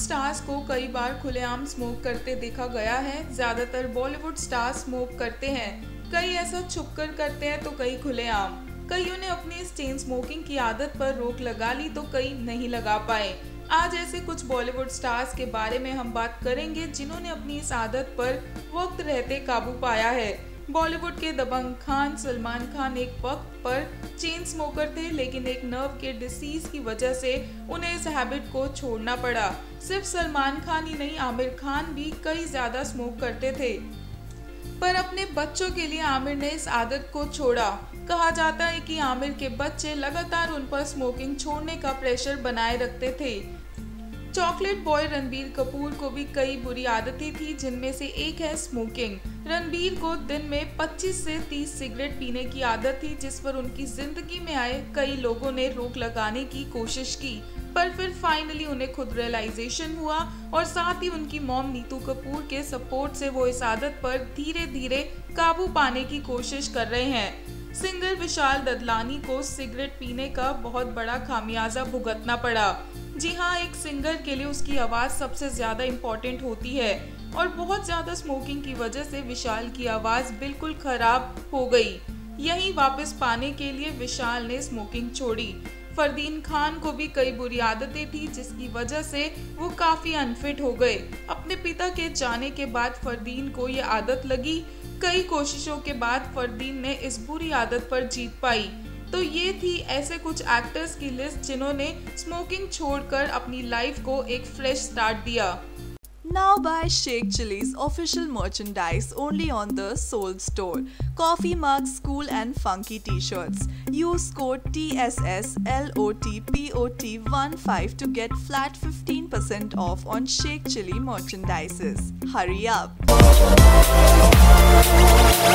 Stars को कई बार खुलेआम स्मोक करते देखा गया है। ज्यादातर बॉलीवुड स्टार्स स्मोक करते हैं, कई ऐसा छुपकर करते हैं तो कई खुलेआम। कईयों ने अपनी इस चेन स्मोकिंग की आदत पर रोक लगा ली तो कई नहीं लगा पाए। आज ऐसे कुछ बॉलीवुड स्टार्स के बारे में हम बात करेंगे जिन्होंने अपनी इस आदत पर वक्त रहते काबू पाया है। बॉलीवुड के दबंग खान सलमान खान एक वक्त पर चेन स्मोकर थे, लेकिन एक नर्व के डिसीज की वजह से उन्हें इस हैबिट को छोड़ना पड़ा। सिर्फ सलमान खान ही नहीं, आमिर खान भी कई ज्यादा स्मोक करते थे, पर अपने बच्चों के लिए आमिर ने इस आदत को छोड़ा। कहा जाता है कि आमिर के बच्चे लगातार उन पर स्मोकिंग छोड़ने का प्रेशर बनाए रखते थे। चॉकलेट बॉय रणबीर कपूर को भी कई बुरी आदतें थी, जिनमें से एक है स्मोकिंग। रणबीर को दिन में 25 से 30 सिगरेट पीने की आदत थी, जिस पर उनकी जिंदगी में आए कई लोगों ने रोक लगाने की कोशिश की, पर फिर फाइनली उन्हें खुद रियलाइजेशन हुआ और साथ ही उनकी मॉम नीतू कपूर के सपोर्ट से वो इस आदत पर धीरे धीरे काबू पाने की कोशिश कर रहे हैं। सिंगर विशाल ददलानी को सिगरेट पीने का बहुत बड़ा खामियाजा भुगतना पड़ा। जी हाँ, एक सिंगर के लिए उसकी आवाज़ सबसे ज़्यादा इम्पॉर्टेंट होती है और बहुत ज़्यादा स्मोकिंग की वजह से विशाल की आवाज़ बिल्कुल ख़राब हो गई। यही वापस पाने के लिए विशाल ने स्मोकिंग छोड़ी। फरदीन खान को भी कई बुरी आदतें थी, जिसकी वजह से वो काफ़ी अनफिट हो गए। अपने पिता के जाने के बाद फरदीन को ये आदत लगी। कई कोशिशों के बाद फरदीन ने इस बुरी आदत पर जीत पाई। तो ये थी ऐसे कुछ एक्टर्स की लिस्ट जिन्होंने स्मोकिंग छोड़कर अपनी लाइफ को एक फ्रेश स्टार्ट दिया। Now buy Sheikh Chilli's official merchandise only on the Sold Store. Coffee mugs, cool and funky T-shirts. Use code TSSLOTPOT15 to get flat 15% off on Sheikh Chilli merchandises. Hurry up!